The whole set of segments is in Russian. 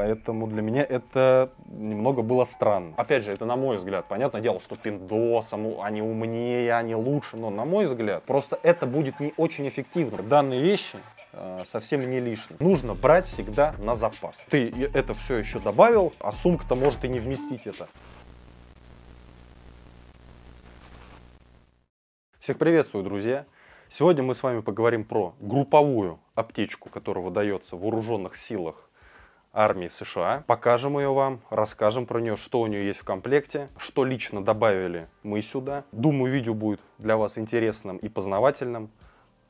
Поэтому для меня это немного было странно. Опять же, это на мой взгляд. Понятное дело, что Пиндос, они умнее, они лучше. Но на мой взгляд, просто это будет не очень эффективно. Данные вещи совсем не лишним. Нужно брать всегда на запас. Ты это все еще добавил, а сумка-то может и не вместить это. Всех приветствую, друзья! Сегодня мы с вами поговорим про групповую аптечку, которая выдается в вооруженных силах армии США. Покажем ее вам, расскажем про нее, что у нее есть в комплекте, что лично добавили мы сюда. Думаю, видео будет для вас интересным и познавательным.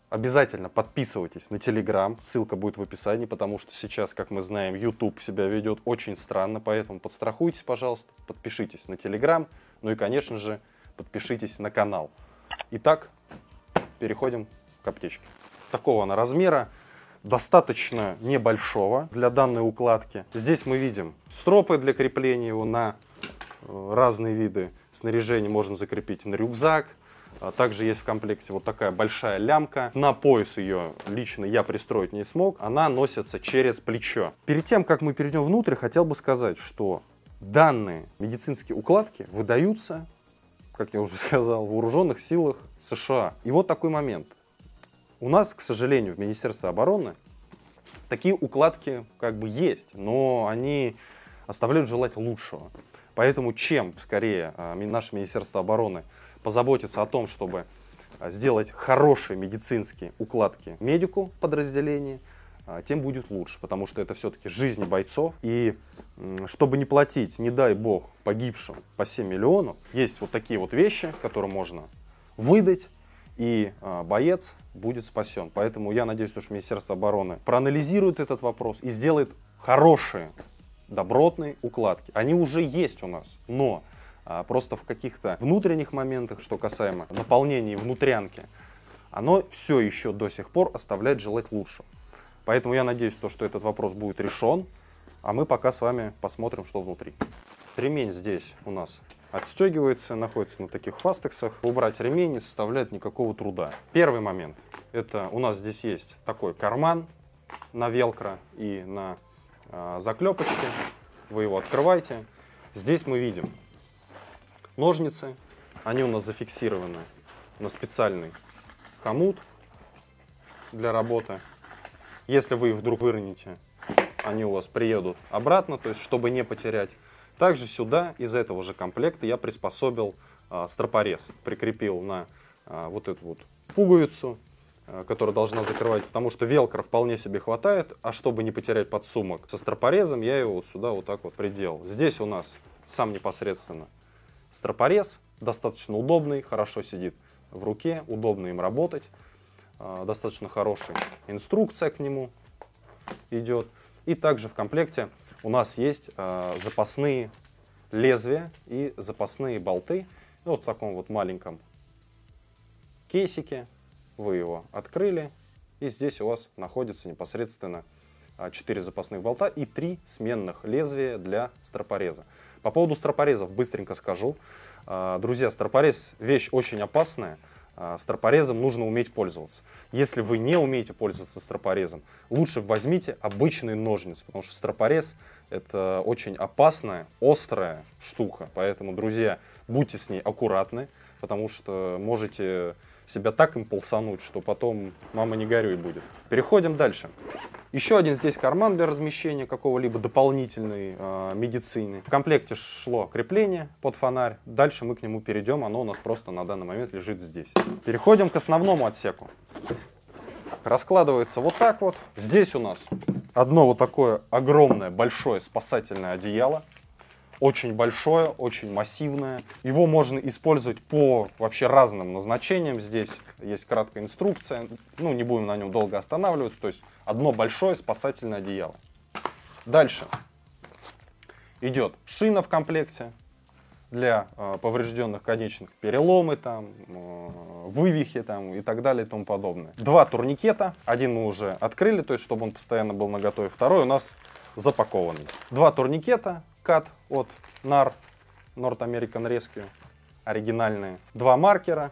Обязательно подписывайтесь на Телеграм, ссылка будет в описании, потому что сейчас, как мы знаем, YouTube себя ведет очень странно, поэтому подстрахуйтесь, пожалуйста, подпишитесь на Телеграм, ну и, конечно же, подпишитесь на канал. Итак, переходим к аптечке. Такого она размера, достаточно небольшого для данной укладки. Здесь мы видим стропы для крепления его на разные виды снаряжения, можно закрепить на рюкзак. Также есть в комплекте вот такая большая лямка. На пояс ее лично я пристроить не смог. Она носится через плечо. Перед тем, как мы перейдем внутрь, хотел бы сказать, что данные медицинские укладки выдаются, как я уже сказал, в вооруженных силах США. И вот такой момент. У нас, к сожалению, в Министерстве обороны такие укладки как бы есть, но они оставляют желать лучшего. Поэтому чем скорее наше Министерство обороны позаботиться о том, чтобы сделать хорошие медицинские укладки медику в подразделении, тем будет лучше, потому что это все-таки жизни бойцов. И чтобы не платить, не дай бог, погибшим по 7 миллионов, есть вот такие вот вещи, которые можно выдать, и боец будет спасен. Поэтому я надеюсь, что Министерство обороны проанализирует этот вопрос и сделает хорошие, добротные укладки. Они уже есть у нас, но просто в каких-то внутренних моментах, что касаемо наполнения внутрянки, оно все еще до сих пор оставляет желать лучшего. Поэтому я надеюсь, что этот вопрос будет решен, а мы пока с вами посмотрим, что внутри. Ремень здесь у нас отстегивается, находится на таких фастексах. Убрать ремень не составляет никакого труда. Первый момент. Это у нас здесь есть такой карман на велкро и на заклепочке. Вы его открываете. Здесь мы видим ножницы, они у нас зафиксированы на специальный хомут для работы. Если вы их вдруг выроните, они у вас приедут обратно, то есть чтобы не потерять. Также сюда из этого же комплекта я приспособил стропорез, прикрепил на вот эту вот пуговицу, которая должна закрывать, потому что велкро вполне себе хватает, а чтобы не потерять подсумок со стропорезом, я его вот сюда вот так вот приделал. Здесь у нас сам непосредственно стропорез, достаточно удобный, хорошо сидит в руке, удобно им работать, достаточно хорошая инструкция к нему идет. И также в комплекте у нас есть запасные лезвия и запасные болты. Вот в таком вот маленьком кейсике вы его открыли, и здесь у вас находится непосредственно 4 запасных болта и 3 сменных лезвия для стропореза. По поводу стропорезов быстренько скажу. Друзья, стропорез вещь очень опасная. Стропорезом нужно уметь пользоваться. Если вы не умеете пользоваться стропорезом, лучше возьмите обычные ножницы, потому что стропорез — это очень опасная, острая штука. Поэтому, друзья, будьте с ней аккуратны, потому что можете себя так им полсануть, что потом мама не горюй будет. Переходим дальше. Еще один здесь карман для размещения какого-либо дополнительной медицины. В комплекте шло крепление под фонарь. Дальше мы к нему перейдем, оно у нас просто на данный момент лежит здесь. Переходим к основному отсеку. Раскладывается вот так вот. Здесь у нас одно вот такое огромное, большое спасательное одеяло. Очень большое, очень массивное. Его можно использовать по вообще разным назначениям. Здесь есть краткая инструкция. Ну, не будем на нем долго останавливаться. То есть одно большое спасательное одеяло. Дальше идет шина в комплекте для поврежденных конечных, переломы, там, вывихи там, и так далее и тому подобное. Два турникета. Один мы уже открыли, то есть чтобы он постоянно был наготове. Второй у нас запакованный. Два турникета. Кат от NAR, North American Rescue, оригинальные. Два маркера,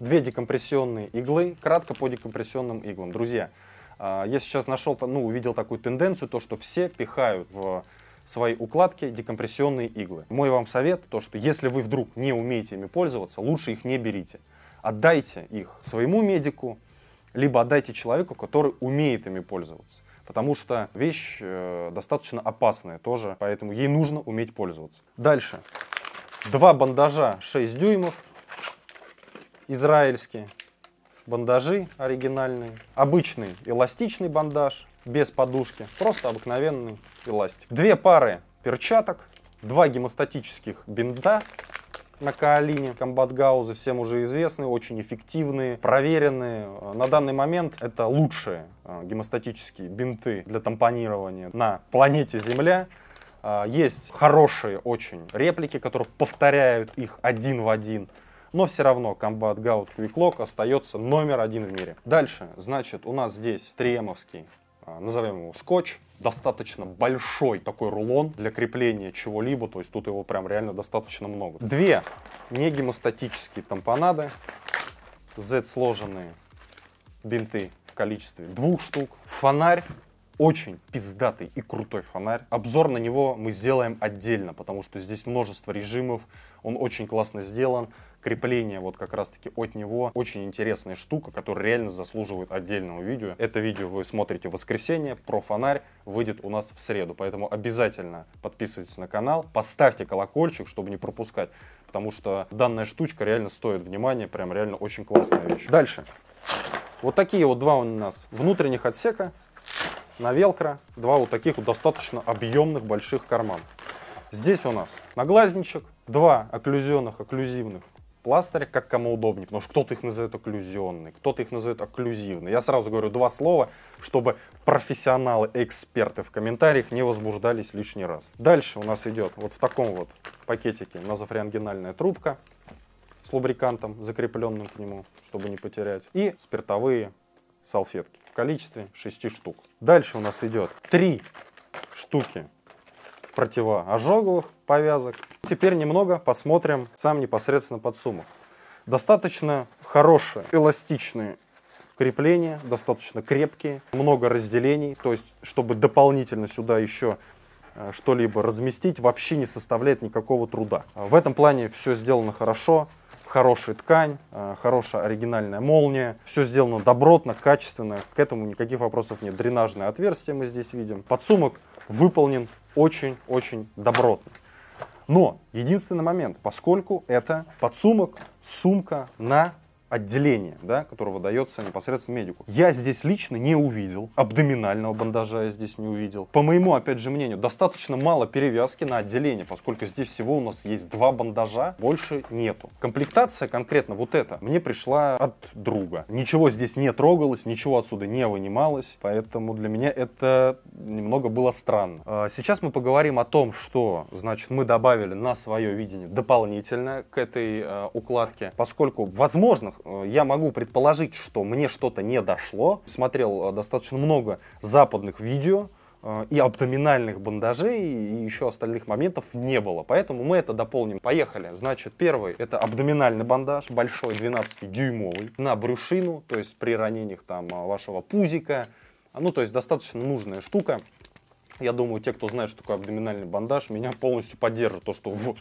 две декомпрессионные иглы, кратко по декомпрессионным иглам. Друзья, Я сейчас нашел, ну, увидел такую тенденцию, то, что все пихают в свои укладки декомпрессионные иглы. Мой вам совет, то, что если вы вдруг не умеете ими пользоваться, лучше их не берите. Отдайте их своему медику, либо отдайте человеку, который умеет ими пользоваться. Потому что вещь достаточно опасная тоже, поэтому ей нужно уметь пользоваться. Дальше. Два бандажа 6 дюймов, израильские бандажи оригинальные. Обычный эластичный бандаж, без подушки, просто обыкновенный эластик. Две пары перчаток, два гемостатических бинта на каолине. Combat Gauze всем уже известны, очень эффективные, проверенные. На данный момент это лучшие гемостатические бинты для тампонирования на планете Земля. Есть хорошие очень реплики, которые повторяют их один в один. Но все равно Combat Gauze Quick Lock остается номер один в мире. Дальше, значит, у нас здесь 3М-овский, назовем его скотч. Достаточно большой такой рулон для крепления чего-либо, то есть тут его прям реально достаточно много. Две негемостатические тампонады, Z-сложенные бинты в количестве 2 штук. Фонарь. Очень пиздатый и крутой фонарь. Обзор на него мы сделаем отдельно, потому что здесь множество режимов. Он очень классно сделан. Крепление вот как раз-таки от него. Очень интересная штука, которая реально заслуживает отдельного видео. Это видео вы смотрите в воскресенье. Про фонарь выйдет у нас в среду. Поэтому обязательно подписывайтесь на канал. Поставьте колокольчик, чтобы не пропускать. Потому что данная штучка реально стоит внимания. Прям реально очень классная вещь. Дальше. Вот такие вот два у нас внутренних отсека. На велкро два вот таких вот достаточно объемных больших кармана. Здесь у нас наглазничек, два окклюзивных пластыря, как кому удобнее, потому что кто-то их назовет окклюзионный, кто-то их назовет окклюзивный. Я сразу говорю два слова, чтобы профессионалы, эксперты в комментариях не возбуждались лишний раз. Дальше у нас идет вот в таком вот пакетике назофреангенальная трубка с лубрикантом, закрепленным к нему, чтобы не потерять, и спиртовые салфетки в количестве 6 штук. Дальше у нас идет 3 штуки противоожоговых повязок. Теперь немного посмотрим сам непосредственно подсумок. Достаточно хорошие эластичные крепления, достаточно крепкие, много разделений, то есть чтобы дополнительно сюда еще что-либо разместить, вообще не составляет никакого труда. В этом плане все сделано хорошо. Хорошая ткань, хорошая оригинальная молния. Все сделано добротно, качественно. К этому никаких вопросов нет. Дренажное отверстие мы здесь видим. Подсумок выполнен очень-очень добротно. Но единственный момент, поскольку это подсумок, сумка на отделение, да, которое выдается непосредственно медику. Я здесь лично не увидел, абдоминального бандажа я здесь не увидел. По моему, опять же, мнению, достаточно мало перевязки на отделение, поскольку здесь всего у нас есть два бандажа, больше нету. Комплектация конкретно вот эта мне пришла от друга. Ничего здесь не трогалось, ничего отсюда не вынималось, поэтому для меня это немного было странно. Сейчас мы поговорим о том, что, значит, мы добавили на свое видение дополнительно к этой укладке, поскольку, возможно, я могу предположить, что мне что-то не дошло. Смотрел достаточно много западных видео, и абдоминальных бандажей, и еще остальных моментов не было. Поэтому мы это дополним. Поехали. Значит, первый — это абдоминальный бандаж, большой, 12-дюймовый, на брюшину, то есть при ранениях там вашего пузика. Ну, то есть достаточно нужная штука. Я думаю, те, кто знает, что такое абдоминальный бандаж, меня полностью поддержат. То, что в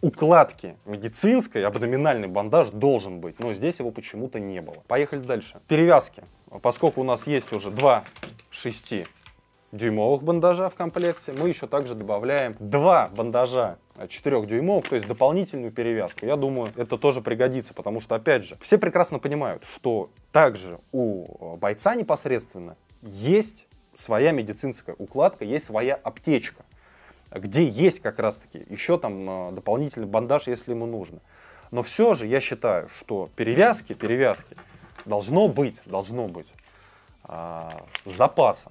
укладки медицинской абдоминальный бандаж должен быть, но здесь его почему-то не было. Поехали дальше. Перевязки. Поскольку у нас есть уже два 6-дюймовых бандажа в комплекте, мы еще также добавляем два бандажа 4 дюймов, то есть дополнительную перевязку. Я думаю, это тоже пригодится, потому что, опять же, все прекрасно понимают, что также у бойца непосредственно есть своя медицинская укладка, есть своя аптечка, где есть как раз-таки еще там дополнительный бандаж, если ему нужно. Но все же я считаю, что перевязки должно быть запасом.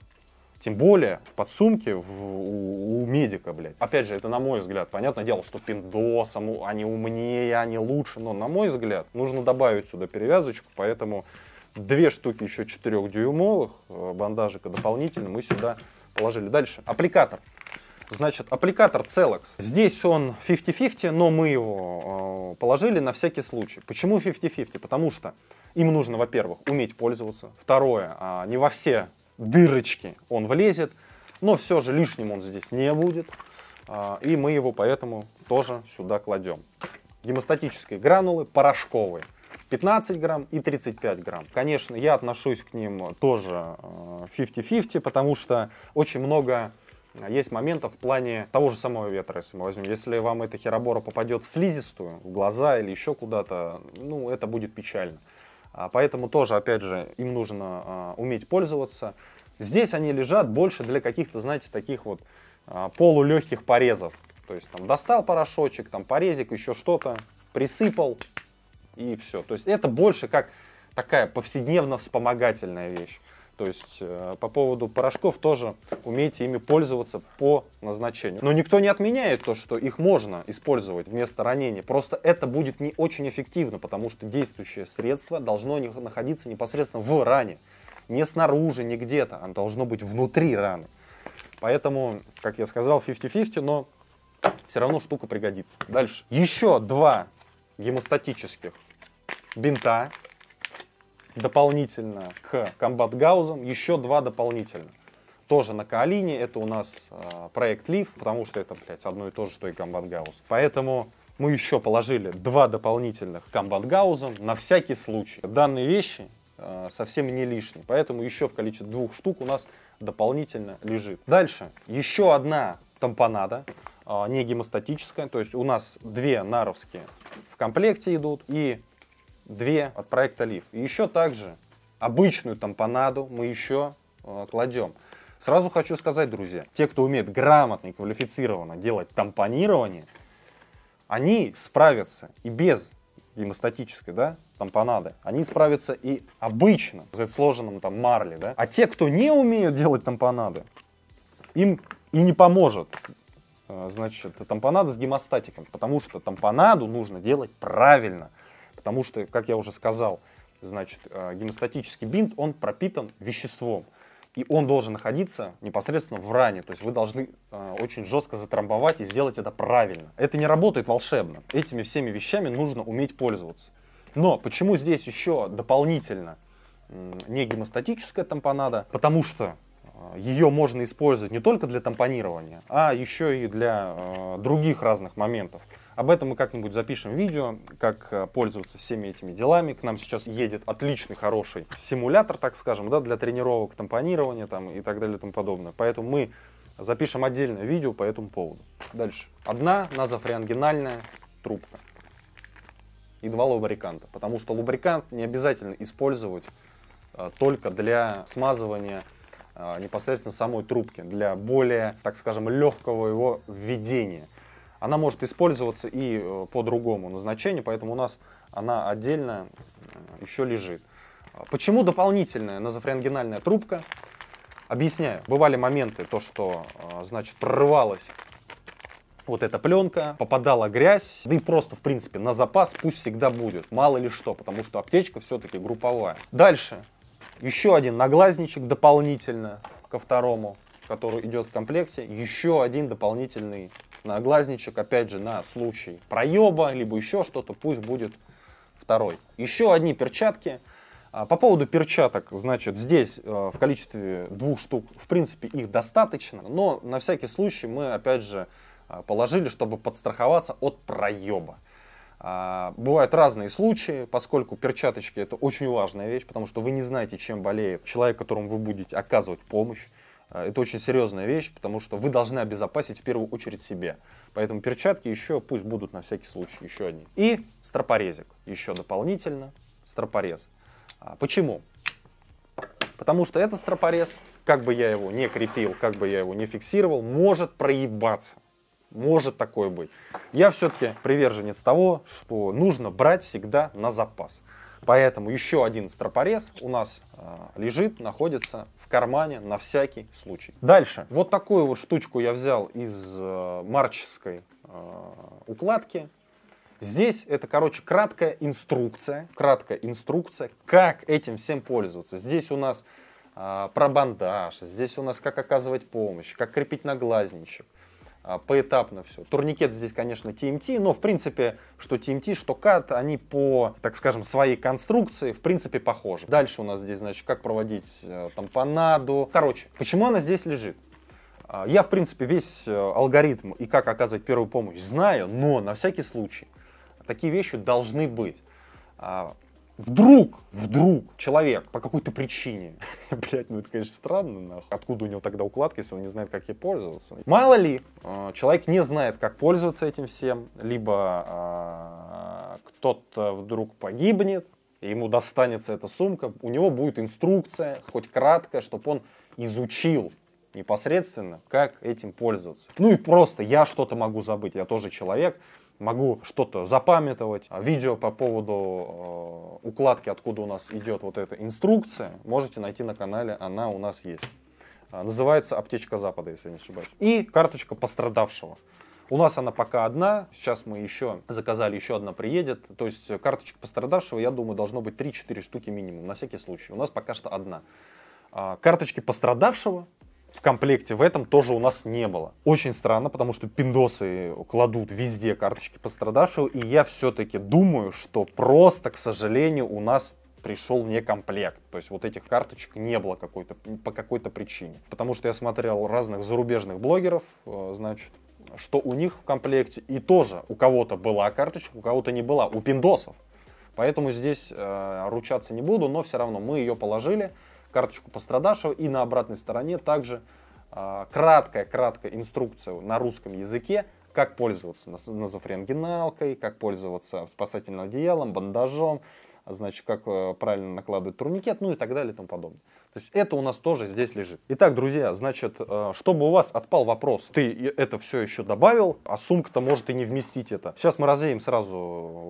Тем более в подсумке у медика, блядь. Опять же, это на мой взгляд. Понятное дело, что пиндосам они умнее, они лучше. Но на мой взгляд, нужно добавить сюда перевязочку. Поэтому две штуки еще 4-дюймовых бандажика дополнительно мы сюда положили. Дальше. Аппликатор. Значит, аппликатор Celex. Здесь он 50-50, но мы его положили на всякий случай. Почему 50-50? Потому что им нужно, во-первых, уметь пользоваться. Второе, не во все дырочки он влезет, но все же лишним он здесь не будет. И мы его поэтому тоже сюда кладем. Гемостатические гранулы порошковые. 15 грамм и 35 грамм. Конечно, я отношусь к ним тоже 50-50, потому что очень много есть моментов в плане того же самого ветра, если мы возьмем. Если вам эта херобора попадет в слизистую, в глаза или еще куда-то, ну, это будет печально. Поэтому тоже, опять же, им нужно уметь пользоваться. Здесь они лежат больше для каких-то, знаете, таких вот полулегких порезов. То есть там достал порошочек, там порезик, еще что-то, присыпал и все. То есть это больше как такая повседневно-вспомогательная вещь. То есть по поводу порошков тоже умейте ими пользоваться по назначению. Но никто не отменяет то, что их можно использовать вместо ранения. Просто это будет не очень эффективно, потому что действующее средство должно находиться непосредственно в ране. Не снаружи, не где-то, оно должно быть внутри раны. Поэтому, как я сказал, 50-50, но все равно штука пригодится. Дальше. Еще два гемостатических бинта дополнительно к Combat Gauze. Еще два дополнительно. Тоже на Каолине. Это у нас проект Leaf, потому что это, блядь, одно и то же, что и Combat Gauze. Поэтому мы еще положили два дополнительных Combat Gauze на всякий случай. Данные вещи совсем не лишние. Поэтому еще в количестве двух штук у нас дополнительно лежит. Дальше. Еще одна тампонада. Не гемостатическая. То есть у нас две наровские в комплекте идут и две от проекта Leaf. И еще также обычную тампонаду мы еще кладем. Сразу хочу сказать, друзья, те, кто умеет грамотно и квалифицированно делать тампонирование, они справятся и без гемостатической, да, тампонады. Они справятся и обычно с сложенным там марлей, да. А те, кто не умеют делать тампонады, им и не поможет, значит, тампонада с гемостатиком. Потому что тампонаду нужно делать правильно. Потому что, как я уже сказал, значит, гемостатический бинт, он пропитан веществом. И он должен находиться непосредственно в ране. То есть вы должны очень жестко затрамбовать и сделать это правильно. Это не работает волшебно. Этими всеми вещами нужно уметь пользоваться. Но почему здесь еще дополнительно не гемостатическая тампонада? Потому что ее можно использовать не только для тампонирования, а еще и для других разных моментов. Об этом мы как-нибудь запишем видео, как пользоваться всеми этими делами. К нам сейчас едет отличный, хороший симулятор, так скажем, да, для тренировок, тампонирования там, и так далее и тому подобное. Поэтому мы запишем отдельное видео по этому поводу. Дальше. Одна назофреангенальная трубка и два лубриканта, потому что лубрикант не обязательно использовать только для смазывания непосредственно самой трубки, для более, так скажем, легкого его введения. Она может использоваться и по другому назначению, поэтому у нас она отдельно еще лежит. Почему дополнительная назофреангенальная трубка? Объясняю. Бывали моменты, то что, значит, прорывалась вот эта пленка, попадала грязь, да и просто, в принципе, на запас пусть всегда будет, мало ли что, потому что аптечка все-таки групповая. Дальше. Еще один наглазничек дополнительно ко второму, который идет в комплекте. Еще один дополнительный наглазничек, опять же, на случай проеба, либо еще что-то, пусть будет второй. Еще одни перчатки. По поводу перчаток, значит, здесь в количестве двух штук, в принципе, их достаточно. Но на всякий случай мы, опять же, положили, чтобы подстраховаться от проеба. Бывают разные случаи, поскольку перчаточки — это очень важная вещь, потому что вы не знаете, чем болеет человек, которому вы будете оказывать помощь. Это очень серьезная вещь, потому что вы должны обезопасить в первую очередь себя. Поэтому перчатки еще пусть будут на всякий случай, еще одни. И стропорезик, еще дополнительно стропорез. Почему? Потому что этот стропорез, как бы я его не крепил, как бы я его не фиксировал, может проебаться. Может такое быть. Я все-таки приверженец того, что нужно брать всегда на запас. Поэтому еще один стропорез у нас лежит, находится в кармане на всякий случай. Дальше. Вот такую вот штучку я взял из марческой укладки. Здесь это, короче, краткая инструкция, как этим всем пользоваться. Здесь у нас про бандаж, здесь у нас как оказывать помощь, как крепить наглазничек. поэтапно все. Турникет здесь, конечно, TMT, но в принципе, что TMT, что кат, они по, так скажем, своей конструкции, в принципе, похожи. Дальше у нас здесь, значит, как проводить тампонаду. Короче, почему она здесь лежит? Я, в принципе, весь алгоритм и как оказывать первую помощь знаю, но на всякий случай такие вещи должны быть. Вдруг человек по какой-то причине, блять, ну это, конечно, странно, нахуй. Откуда у него тогда укладка, если он не знает, как ей пользоваться? Мало ли, человек не знает, как пользоваться этим всем, либо кто-то вдруг погибнет, и ему достанется эта сумка, у него будет инструкция, хоть краткая, чтобы он изучил непосредственно, как этим пользоваться. Ну и просто я что-то могу забыть, я тоже человек. Могу что-то запамятовать. Видео по поводу укладки, откуда у нас идет вот эта инструкция, можете найти на канале, она у нас есть. Называется «Аптечка Запада», если я не ошибаюсь. И карточка пострадавшего. У нас она пока одна, сейчас мы еще заказали, еще одна приедет. То есть карточек пострадавшего, я думаю, должно быть 3-4 штуки минимум, на всякий случай. У нас пока что одна. Карточки пострадавшего в комплекте в этом тоже у нас не было. Очень странно, потому что пиндосы кладут везде карточки пострадавшего, и я все-таки думаю, что просто, к сожалению, у нас пришел не комплект. То есть вот этих карточек не было по какой-то причине. Потому что я смотрел разных зарубежных блогеров, значит, что у них в комплекте, и тоже у кого-то была карточка, у кого-то не была, у пиндосов. Поэтому здесь ручаться не буду, но все равно мы ее положили. Карточку пострадавшего, и на обратной стороне также краткая инструкция на русском языке, как пользоваться назофренгеналкой, как пользоваться спасательным одеялом, бандажом, значит, как правильно накладывать турникет, ну и так далее и тому подобное. То есть это у нас тоже здесь лежит. Итак, друзья, значит, чтобы у вас отпал вопрос, ты это все еще добавил, а сумка-то может и не вместить это. Сейчас мы развеем сразу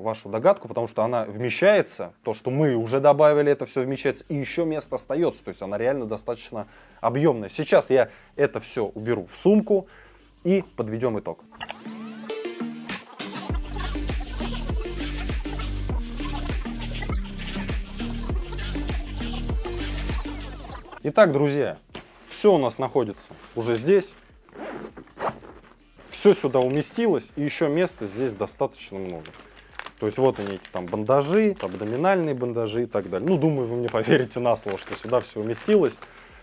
вашу догадку, потому что она вмещается, то, что мы уже добавили, это все вмещается, и еще место остается, то есть она реально достаточно объемная. Сейчас я это все уберу в сумку и подведем итог. Итак, друзья, все у нас находится уже здесь, все сюда уместилось, и еще места здесь достаточно много. То есть вот они, эти там бандажи, абдоминальные бандажи и так далее. Ну, думаю, вы мне поверите на слово, что сюда все уместилось.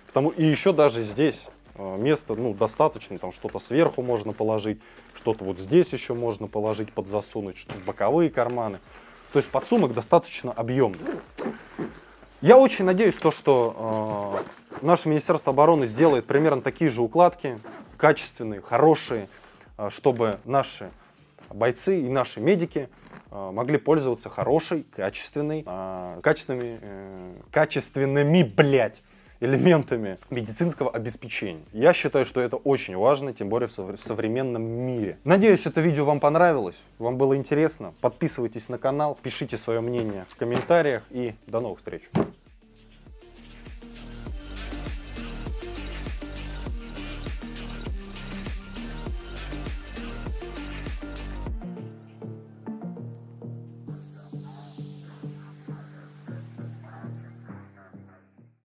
Потому и еще даже здесь места, ну, достаточно, там что-то сверху можно положить, что-то вот здесь еще можно положить, подзасунуть, что-то боковые карманы. То есть подсумок достаточно объемный. Я очень надеюсь, то, что наше Министерство обороны сделает примерно такие же укладки, качественные, хорошие, чтобы наши бойцы и наши медики могли пользоваться хорошей, качественной, качественными, блядь, элементами медицинского обеспечения. Я считаю, что это очень важно, тем более в современном мире. Надеюсь, это видео вам понравилось, вам было интересно. Подписывайтесь на канал, пишите свое мнение в комментариях и до новых встреч.